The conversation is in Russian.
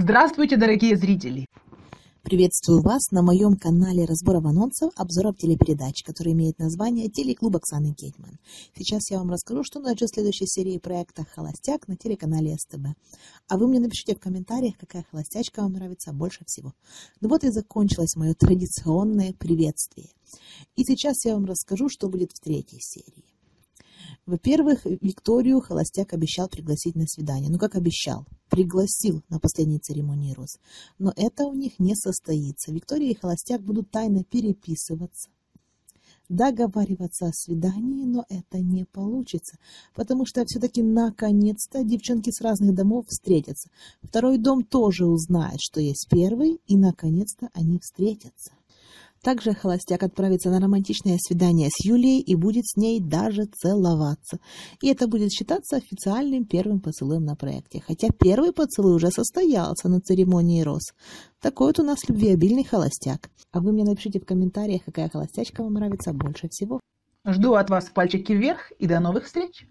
Здравствуйте, дорогие зрители! Приветствую вас на моем канале разборов анонсов, обзоров телепередач, который имеет название «Телеклуб Оксаны Гейтман». Сейчас я вам расскажу, что нас ждет в следующей серии проекта «Холостяк» на телеканале СТБ. А вы мне напишите в комментариях, какая холостячка вам нравится больше всего. Ну вот и закончилось мое традиционное приветствие. И сейчас я вам расскажу, что будет в третьей серии. Во-первых, Викторию Холостяк обещал пригласить на свидание. Ну, как обещал? Пригласил на последней церемонии роз. Но это у них не состоится. Виктория и Холостяк будут тайно переписываться, договариваться о свидании, но это не получится, потому что все-таки наконец-то девчонки с разных домов встретятся. Второй дом тоже узнает, что есть первый, и наконец-то они встретятся. Также Холостяк отправится на романтичное свидание с Юлией и будет с ней даже целоваться. И это будет считаться официальным первым поцелуем на проекте. Хотя первый поцелуй уже состоялся на церемонии роз. Такой вот у нас любвеобильный Холостяк. А вы мне напишите в комментариях, какая холостячка вам нравится больше всего. Жду от вас пальчики вверх и до новых встреч!